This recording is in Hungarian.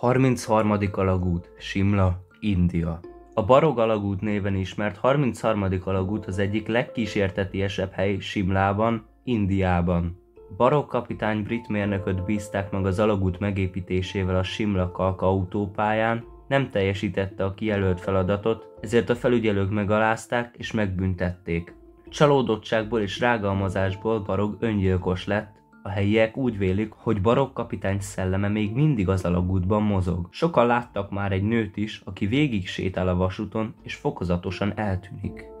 33. alagút, Simla, India. A Barog alagút néven ismert 33. alagút az egyik legkísértetiesebb hely Simlában, Indiában. Barog kapitány brit mérnököt bízták meg az alagút megépítésével a Simla-Kalka autópályán, nem teljesítette a kijelölt feladatot, ezért a felügyelők megalázták és megbüntették. Csalódottságból és rágalmazásból Barog öngyilkos lett. A helyiek úgy vélik, hogy Barog kapitány szelleme még mindig az alagútban mozog. Sokan láttak már egy nőt is, aki végig sétál a vasúton és fokozatosan eltűnik.